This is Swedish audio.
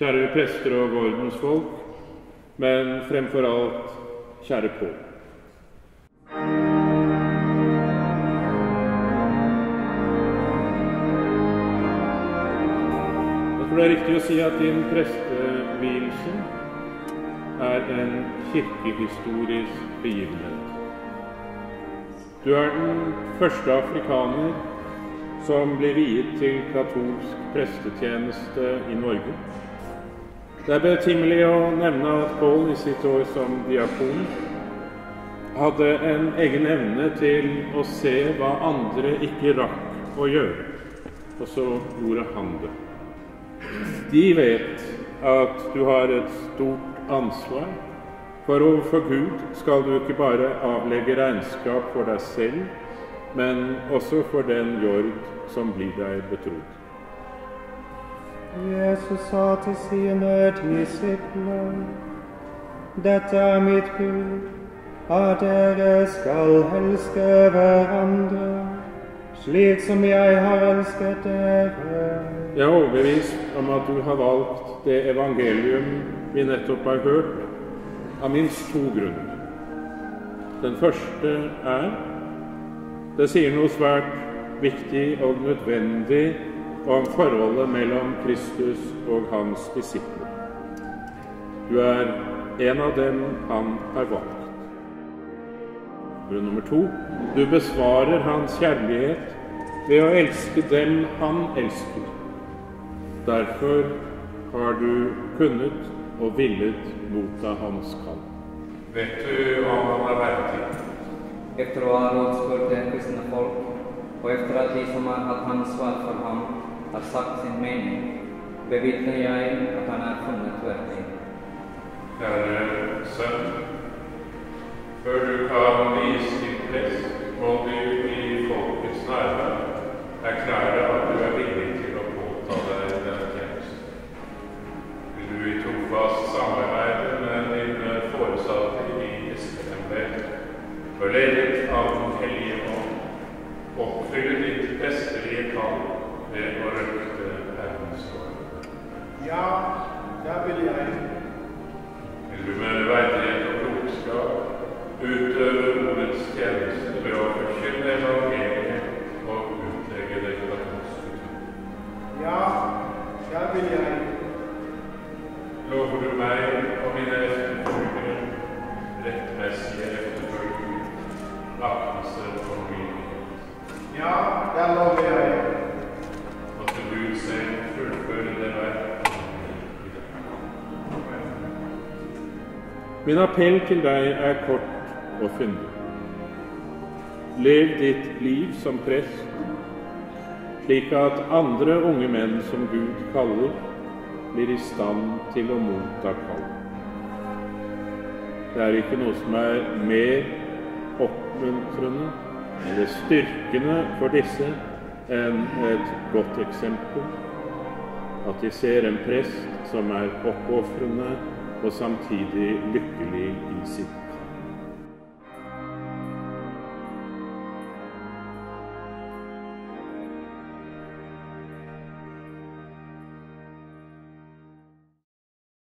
Kjære prester og ordensfolk, men fremfor alt, kjære Paul. Jeg tror det er riktig å si at din prestevielse er en kirkehistorisk begivenhet. Du er den første afrikaner som ble viet til katolsk prestetjeneste i Norge. Det er betimelig å nevne at Paul i sitt år som diakon hadde en egen evne til å se hva andre ikke rakk å gjøre, og så gjorde han det. De vet at du har et stort ansvar, for overfor Gud skal du ikke bare avlegge regnskap for deg selv, men også for den jord som blir deg betrodd. Jesus sa til sine disipler, «Dette er mitt bud, at dere skal elske hverandre, slik som jeg har elsket dere.» Jeg er overbevist om at du har valgt det evangelium vi nettopp har hørt, av minst to grunner. Den første er, det sier noe svært viktig og nødvendig om forholdet mellom Kristus og hans disipler. Du er en av dem han har valgt. Grunn nummer 2. Du besvarer hans kjærlighet ved å elske dem han elsker. Derfor har du kunnet og villet motta hans kall. Vet du om han er verdig? Efter å ha rådspurt det kristne folk, og efter at de som har hatt ansvar for ham, har sagt sin mening, bevittner jeg at han er funnet verdig. Kjære sønn, før du kan vise din prest, må du i folkets nærvær erklære at du er villig til å påta deg denne tjenesten. Vil du i trofast samarbeide med dine foresatte i disipelembet, forledet av den hellige ånd, oppfylle ditt prestelige kall ved å røkte Herrens år. Ja, det vil jeg. Vil du med verdighet og klokskap utøve ordets tjeneste ved å forkynne evangeliet og utlegge deg for Kristus? Ja, det vil jeg. Lover du meg og mine etterfølgere, rettmessige etterfølgere, laktelse og myndighet? Ja, det lover jeg. Min appell til deg er kort og fyndig. Lev ditt liv som prest, slik at andre unge menn som Gud kaller, blir i stand til å motta kall. Det er ikke noe som er mer oppmuntrende eller styrkende for disse enn et godt eksempel. At de ser en prest som er oppofrende og samtidig lykkelig i sitt